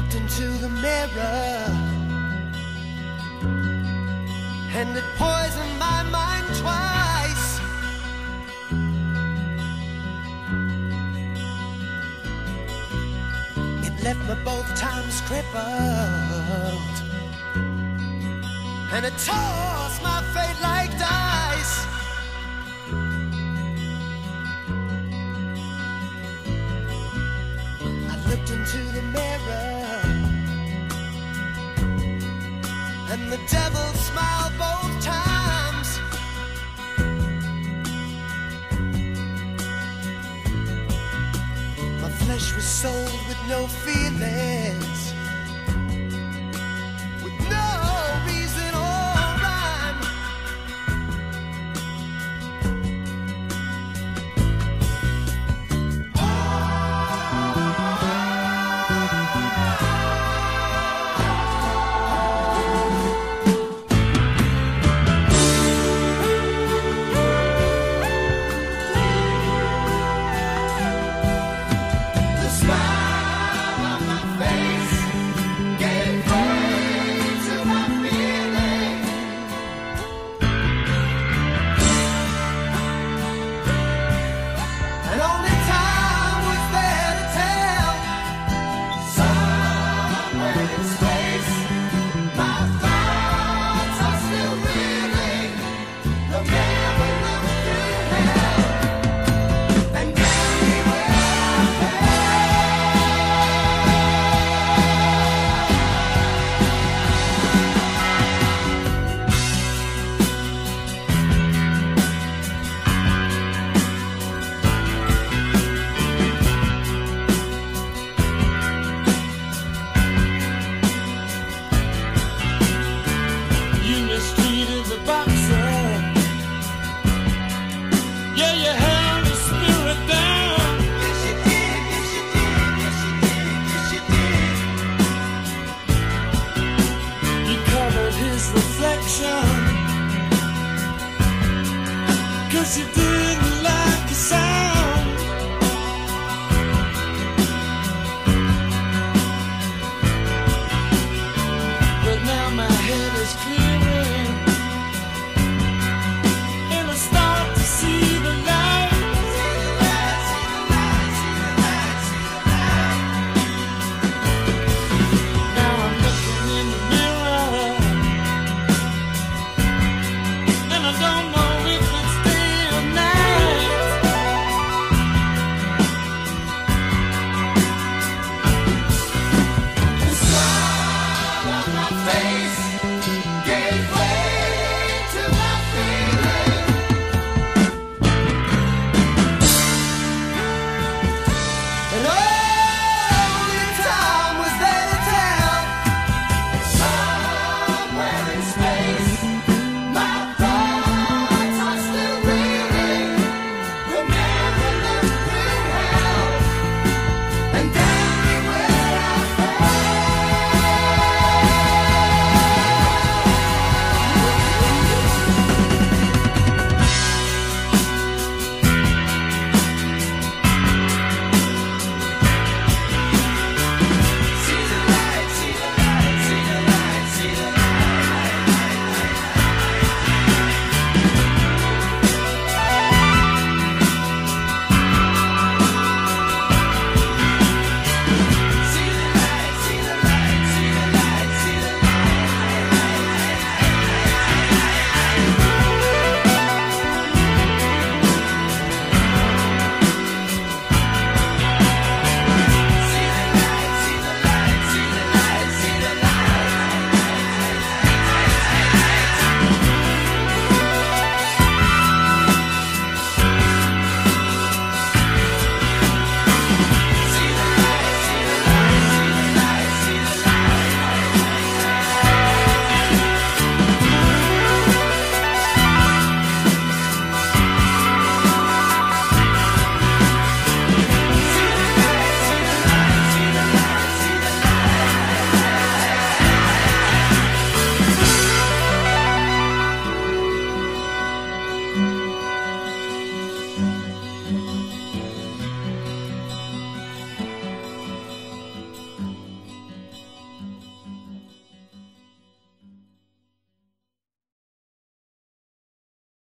looked into the mirror, and it poisoned my mind twice. It left me both times crippled, and it tossed my fate like dice. Looked into the mirror, and the devil smiled both times. My flesh was sold with no feelings,